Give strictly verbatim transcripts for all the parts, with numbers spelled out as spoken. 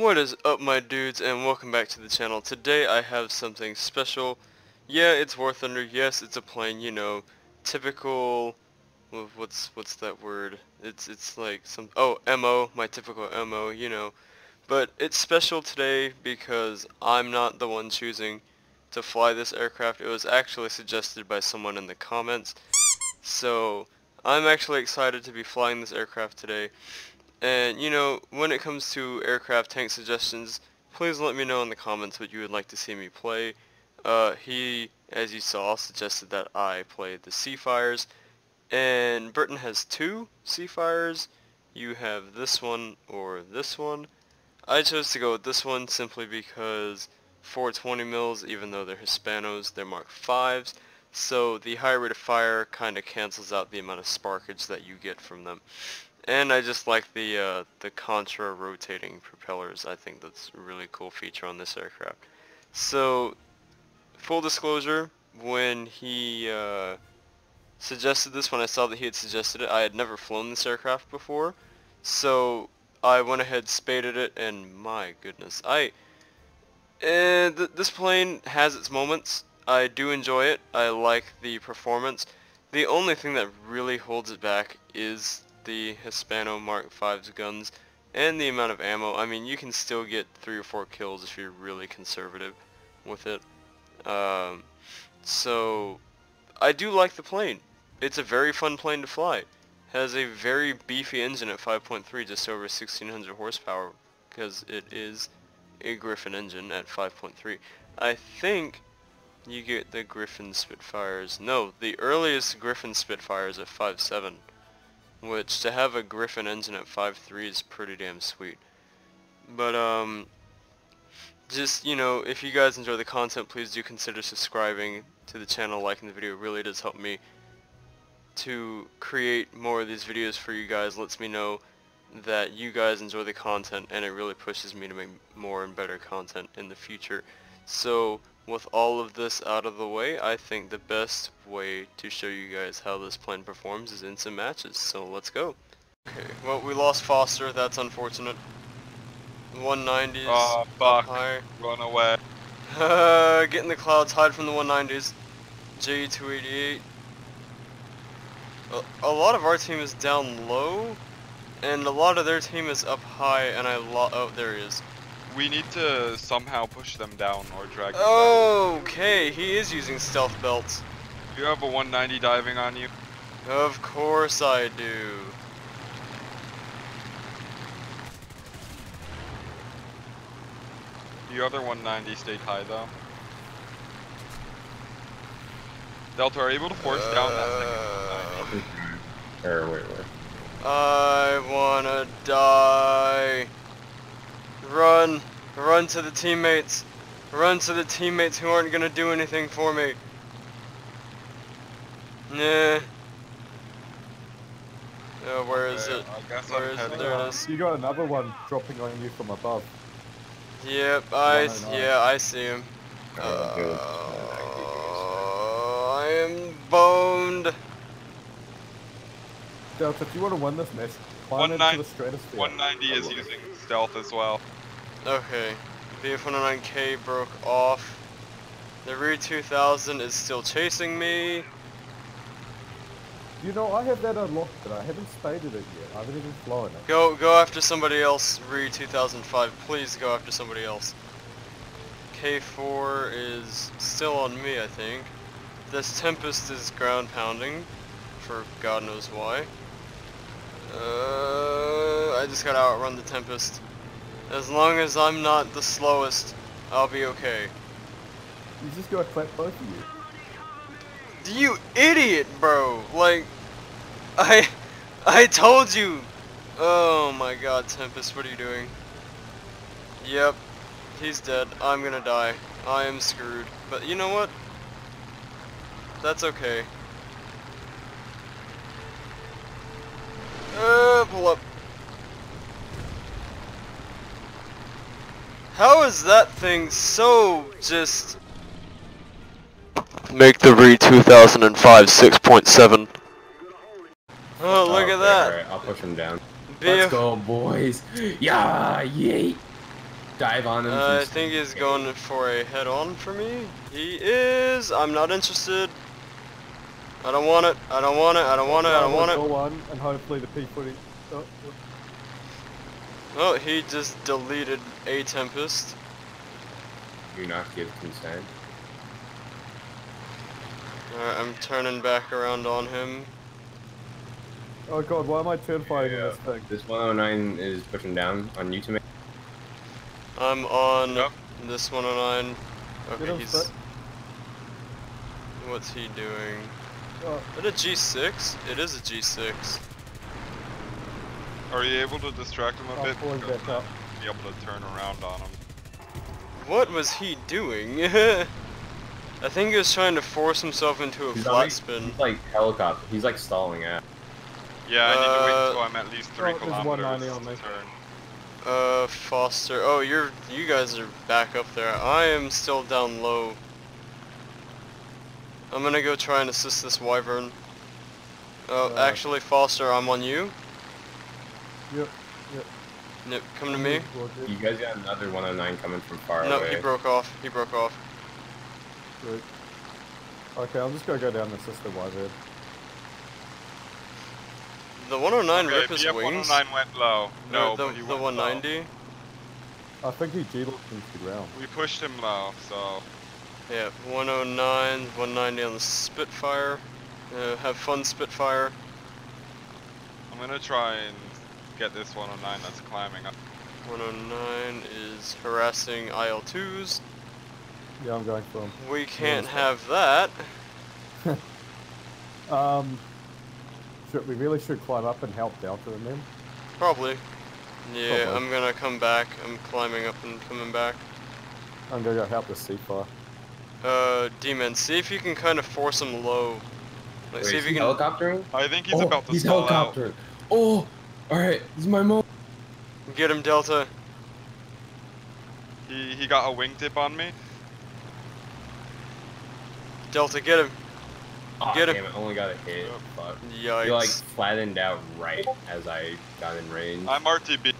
What is up, my dudes, and welcome back to the channel. Today I have something special. Yeah, it's War Thunder. Yes, it's a plane, you know, typical, what's what's that word? It's it's like some, oh, M O, my typical M O, you know. But it's special today because I'm not the one choosing to fly this aircraft. It was actually suggested by someone in the comments. So, I'm actually excited to be flying this aircraft today. And, you know, when it comes to aircraft tank suggestions, please let me know in the comments what you would like to see me play. Uh, he, as you saw, suggested that I play the Seafires. And Burton has two Seafires. You have this one or this one. I chose to go with this one simply because four twenty mils, even though they're Hispanos, they're Mark fives. So the high rate of fire kind of cancels out the amount of sparkage that you get from them. And I just like the uh, the contra-rotating propellers. I think that's a really cool feature on this aircraft. So, full disclosure, when he uh, suggested this, when I saw that he had suggested it, I had never flown this aircraft before. So, I went ahead, spaded it, and my goodness. I uh, th This plane has its moments. I do enjoy it. I like the performance. The only thing that really holds it back is the Hispano Mark five's guns and the amount of ammo. I mean, you can still get three or four kills if you're really conservative with it. Um, so I do like the plane. It's a very fun plane to fly. Has a very beefy engine at five point three, just over sixteen hundred horsepower, because it is a Griffon engine at five point three. I think you get the Griffon Spitfires. No, the earliest Griffon Spitfires at five point seven. Which, to have a Griffon engine at five point three is pretty damn sweet. But, um, just, you know, if you guys enjoy the content, please do consider subscribing to the channel, liking the video. It really does help me to create more of these videos for you guys. Lets me know that you guys enjoy the content, and it really pushes me to make more and better content in the future. So, with all of this out of the way, I think the best way to show you guys how this plane performs is in some matches, so let's go. Okay, well, we lost Foster, that's unfortunate. one nineties. Oh, fuck. Run away. Uh, get in the clouds, hide from the one nineties. J U two eighty-eight. A, a lot of our team is down low, and a lot of their team is up high, and I lo- oh, there he is. We need to somehow push them down or drag them oh, down. Okay, he is using stealth belts. You have a one ninety diving on you? Of course I do. The other one ninety stayed high though. Delta, are you able to force uh, down that second one ninety? Or wait, wait. I wanna die. Run! Run to the teammates! Run to the teammates who aren't gonna do anything for me! Nah. Oh, where is it? Where is it? There it is. You got another one dropping on you from above. Yep, I, yeah, I see him. Uh, I am boned! Delta, if you want to win this match, climb into the stratosphere. one ninety is using stealth as well. Okay, B F one oh nine K broke off. The Re two thousand is still chasing me. You know, I have that unlocked, but I haven't spaded it yet. I haven't even flown it. Go, go after somebody else, Re two thousand five. Please go after somebody else. K four is still on me, I think. This Tempest is ground pounding, for God knows why. Uh, I just gotta outrun the Tempest. As long as I'm not the slowest, I'll be okay. You just gotta clap both of you. You idiot, bro! Like, I, I told you! Oh my god, Tempest, what are you doing? Yep, he's dead. I'm gonna die. I am screwed. But you know what? That's okay. Uh, pull up. How is that thing so just... Make the Re two thousand five six point seven. Oh, look oh, at that. Right, I'll push him down. B F Let's go, boys. Yeah, yeet. dive on him? Uh, I think he's going for a head-on for me. He is. I'm not interested. I don't want it. I don't want it. I don't want it. I don't want it. One, and hopefully the P forty. Oh. Oh, he just deleted a Tempest. Do not give consent. Alright, I'm turning back around on him. Oh god, why am I turn fighting yeah. this thing? This one oh nine is pushing down on you to me. I'm on oh. this one oh nine. Okay, he's... Fit. What's he doing? Oh. Is it a G six? It is a G six. Are you able to distract him a oh, bit? Because I'll be able to turn around on him. What was he doing? I think he was trying to force himself into a he's flat like, spin. He's like helicopter. He's like stalling out. Yeah, I uh, need to wait until I'm at least three oh, kilometers on to turn. Uh, Foster. Oh, you're you guys are back up there. I am still down low. I'm gonna go try and assist this Wyvern. Oh, uh, actually, Foster, I'm on you. Yep. Yep. Nip, come to me. You guys got another one oh nine coming from far no, away. No, he broke off. He broke off. Good. Okay, I'm just gonna go down and assist the Wyvern. The one oh nine okay, ripped his wings. The one oh nine went low. No, the, but he the went one ninety. Low. I think he jiggled into the ground. We pushed him low, so. Yeah, one oh nine, one ninety on the Spitfire. Uh, have fun, Spitfire. I'm gonna try and get this one oh nine that's climbing up. one oh nine is harassing I L twos. Yeah, I'm going for him. We can't yeah, have that. um. We really should climb up and help Delta and them. Probably. Yeah, Probably. I'm gonna come back. I'm climbing up and coming back. I'm gonna go help the Seafire. Uh, D-Man, see if you can kind of force him low. Like, Wait, see if you can. Helicoptering? I think he's oh, about to he's stall helicopter. out. Oh, all right, this is my moment. Get him, Delta. He he got a wingtip on me. Delta, get him. Oh, Get damn it, only got a hit. Fuck. Yikes. He like flattened out right as I got in range. I'm R T B.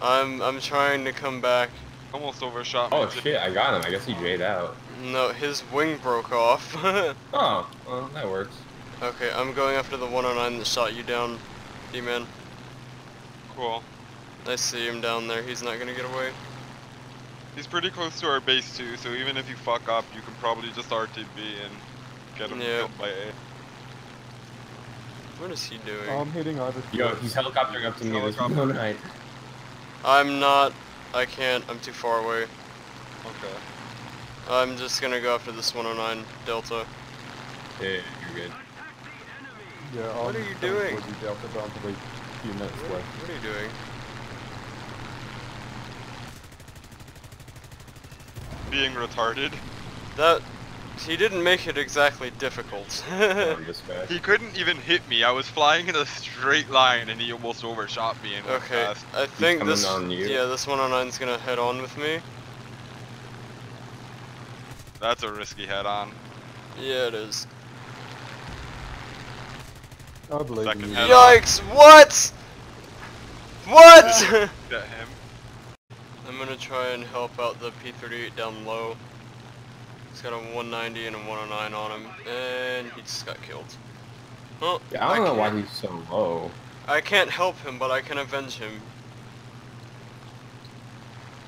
I'm I'm trying to come back. Almost overshot. Oh shit, I got him. I guess he J'd out. No, his wing broke off. Oh, well, that works. Okay, I'm going after the one oh nine that shot you down, D-Man. Cool. I see him down there. He's not gonna get away. He's pretty close to our base too, so even if you fuck up, you can probably just R T B and... Get him yeah. by A. What is he doing? Oh, I'm hitting over. Yo, he's helicoptering up to me. one oh nine. I'm not. I can't. I'm too far away. Okay. I'm just gonna go after this one oh nine Delta. Yeah, you're good. Yeah. What I'm are you doing? You Delta, probably a few minutes away. What are you doing? Being retarded. That. He didn't make it exactly difficult. He couldn't even hit me. I was flying in a straight line and he almost overshot me. And okay, passed. I think this on you. yeah this one oh nine is gonna head on with me. That's a risky head on. Yeah, it is. I believe Second you. Head Yikes! On. What? What? Get him. I'm gonna try and help out the P thirty-eight down low. He's got a one ninety and a one oh nine on him, and he just got killed. Well, yeah, I don't I know why he's so low. I can't help him, but I can avenge him.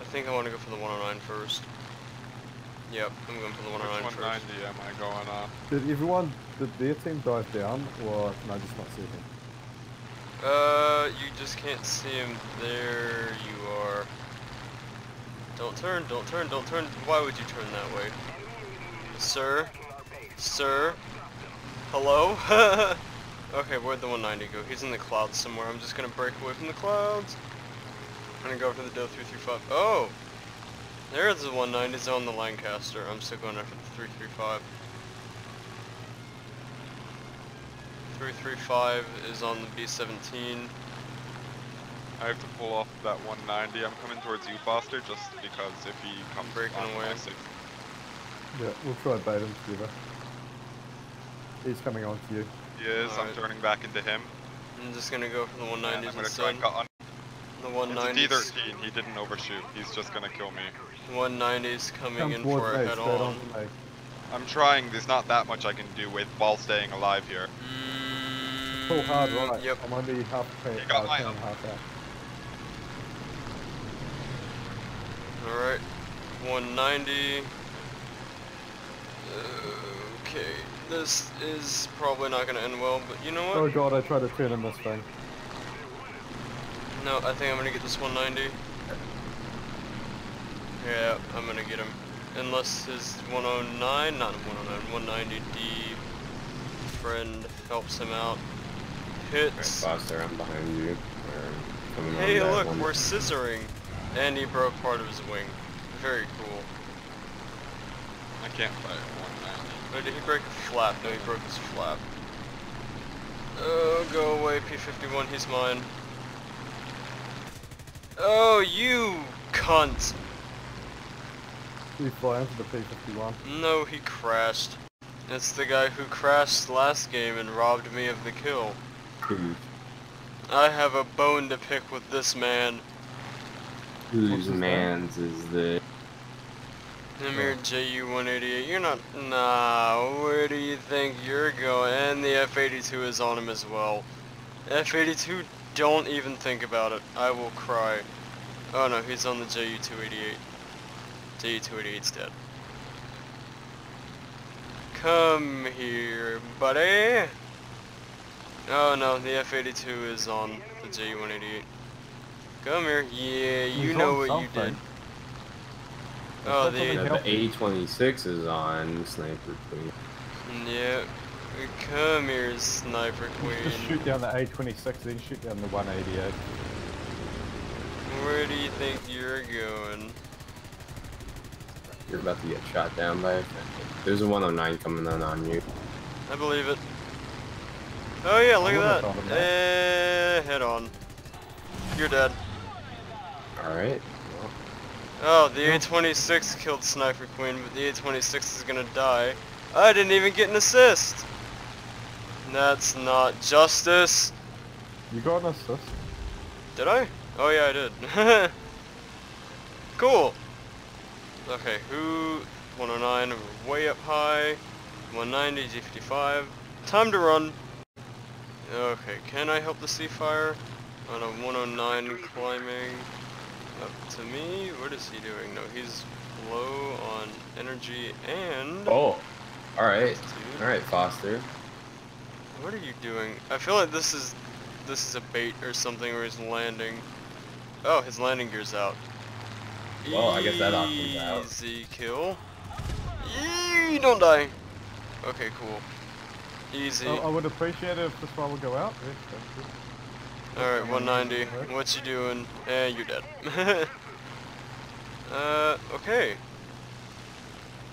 I think I want to go for the one oh nine first. Yep, I'm going for the one oh nine Which first. one ninety am I going on? Did everyone, did their team dive down, or can I just not see him? Uh, you just can't see him. There you are. Don't turn, don't turn, don't turn. Why would you turn that way? Sir? Sir? Hello? Okay, where'd the one ninety go? He's in the clouds somewhere. I'm just gonna break away from the clouds. I'm gonna go after the D O three thirty-five. Oh! There's the one nineties on the Lancaster. I'm still going after the three thirty-five. three thirty-five is on the B seventeen. I have to pull off that one ninety. I'm coming towards you, Foster, just because if he comes breaking away. Yeah, we'll try and bait him together. He's coming on to you. Yes, right. I'm turning back into him. I'm just gonna go for the one nineties instead. I'm gonna try and cut on. The one ninety. D thirteen, he didn't overshoot. He's just gonna kill me. one ninety's coming Come in for a head on. I'm trying, there's not that much I can do with while staying alive here. Mm, Pull hard right. Yep. I'm only half pay. He got my own. Alright. one ninety. Uh, okay. This is probably not gonna end well, but you know what? Oh god, I tried to turn in this thing. No, I think I'm gonna get this one ninety. Yeah, I'm gonna get him. Unless his one oh nine, not one oh nine, one ninety D friend helps him out. Hits. Foster, I'm behind you. We're hey, look, one. We're scissoring. And he broke part of his wing. Very cool. I can't fight one ninety. Wait, did he break a flap? No, he broke his flap. Oh, go away, P fifty-one, he's mine. Oh, you cunt! He flew into the P fifty-one. No, he crashed. It's the guy who crashed last game and robbed me of the kill. I have a bone to pick with this man. Whose man's name? Is this? Namir J U one eighty-eight, you're not... Nah, where do you think you're going? And the F eighty-two is on him as well. F eighty-two... Don't even think about it. I will cry. Oh no, he's on the J U two eighty-eight. J U two eighty-eight's dead. Come here, buddy. Oh no, the F eighty-two is on the J U one eighty-eight. Come here. Yeah, you he's know what something. You did. Oh, the, no, the A twenty-six is on Sniper Queen. Yeah. Come here, Sniper Queen. Just shoot down the A twenty-six, then shoot down the one eighty-eight. Where do you think you're going? You're about to get shot down by it. There's a one oh nine coming in on you. I believe it. Oh yeah, look at that. Eh, head on. You're dead. Alright. Well. Oh, the A twenty-six killed Sniper Queen, but the A twenty-six is gonna die. I didn't even get an assist! That's not justice. You got an assist. Did I? Oh yeah, I did. Cool. Okay, who? one oh nine, way up high. one ninety, G fifty-five. Time to run. Okay, can I help the Seafire? On a one oh nine climbing up to me. What is he doing? No, he's low on energy and... Oh, alright. Alright, Foster. What are you doing? I feel like this is this is a bait or something where he's landing. Oh, his landing gear's out. Well, I guess that option's out. Easy kill. Eee, don't die. Okay, cool. Easy. Oh, I would appreciate it if this one would go out. Alright, one ninety. What you doing? Eh, you're dead. uh, okay.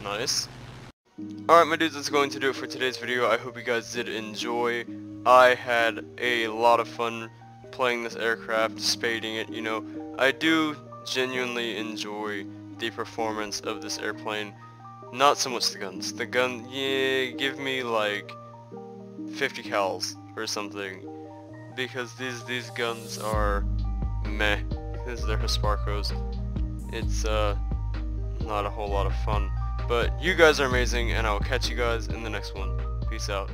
Nice. Alright my dudes, that's going to do it for today's video. I hope you guys did enjoy. I had a lot of fun playing this aircraft, spading it, you know. I do genuinely enjoy the performance of this airplane. Not so much the guns. The gun, yeah, give me like fifty cals or something. Because these these guns are meh. Because they're Hisparcos. It's uh, not a whole lot of fun. But you guys are amazing, and I'll catch you guys in the next one. Peace out.